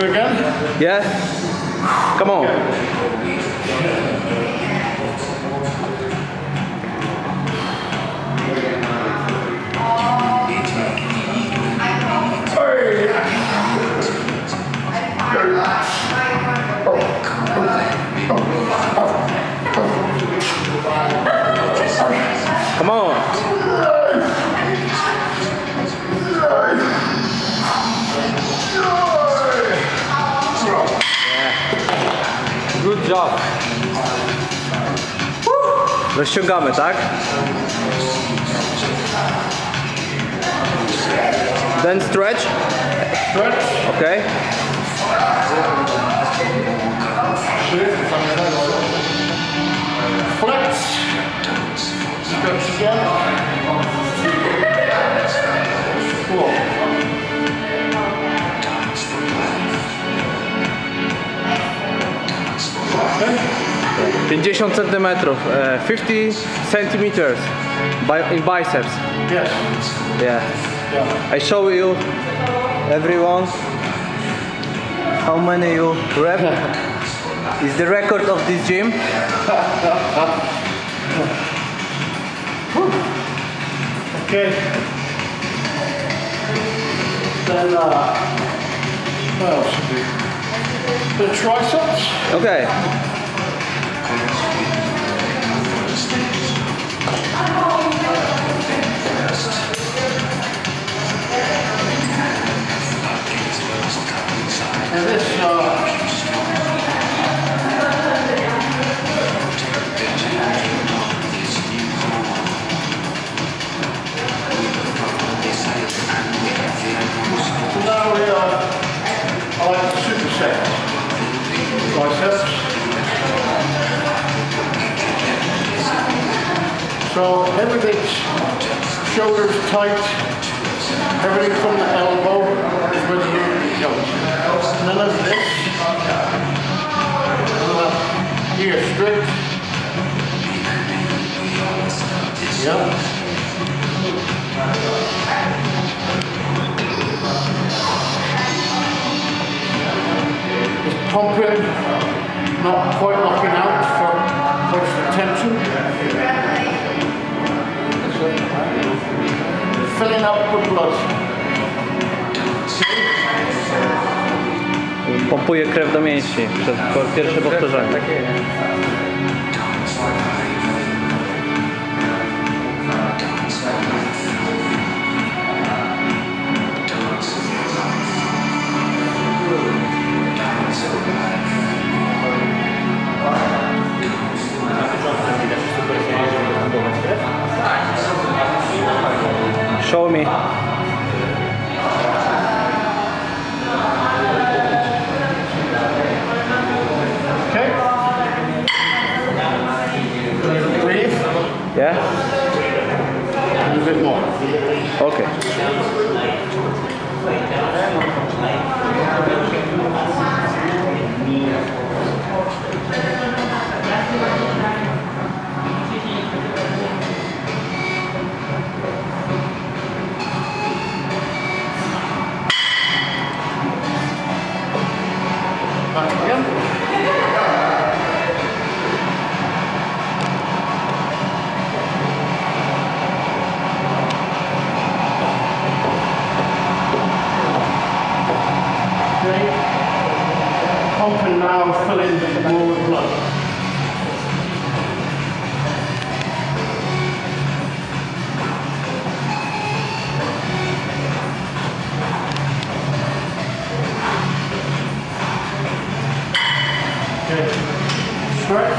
Again? Yeah. Come on. Okay. Come on. Good job. Rozciągamy, tak? Then stretch. Stretch. Okay. Flex. Flex. 50 cm, 50 centimeters in biceps. Yes. Yeah. I show you, everyone, how many you rep. Is the record of this gym. Okay. Then, what else should we do? The triceps. Okay. So everything's shoulders tight, everything from the elbow is where the unit goes. None of this. Here, strict. Yep. Just pumping, not quite knocking out for push the tension. Filling up with blood. Pompuje krew do mięśni przed pierwsze powtórzenie. Show me. Okay. Breathe. Yeah. A little bit more. Okay. Pumping now, filling more with blood. Okay, stretch.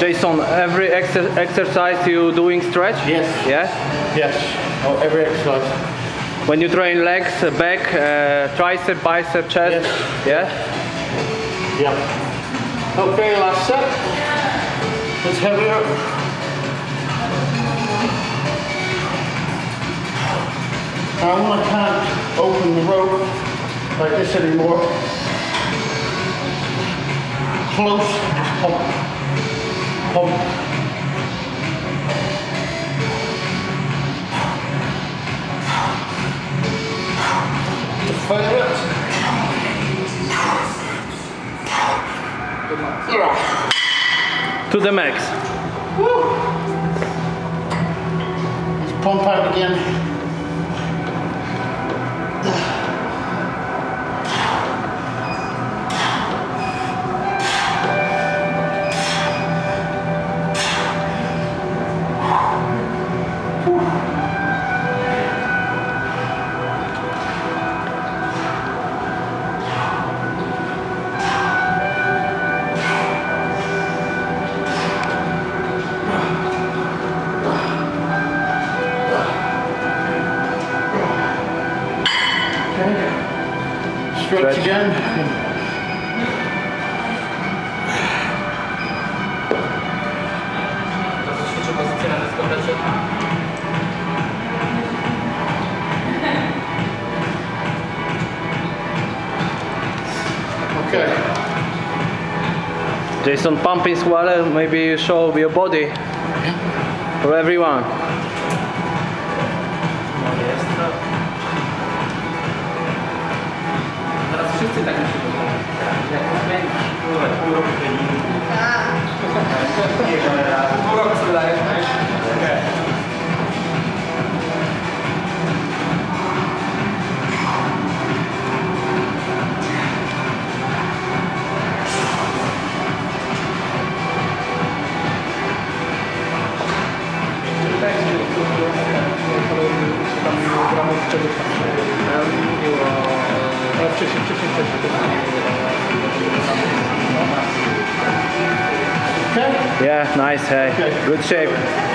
Jason, every exercise you doing stretch? Yes. Yeah? Yes. Oh, every exercise. When you train legs, back, tricep, bicep, chest? Yes. Yeah? Yeah. Okay, last set. It's heavier. I want to open the rope. like this anymore. Close, pump, pump. Define it. To the max. Woo. Let's pump out again. Stretch again. Okay. Jason, pumping his water, maybe you show your body for everyone. Yeah, nice, hey, okay. Good shape.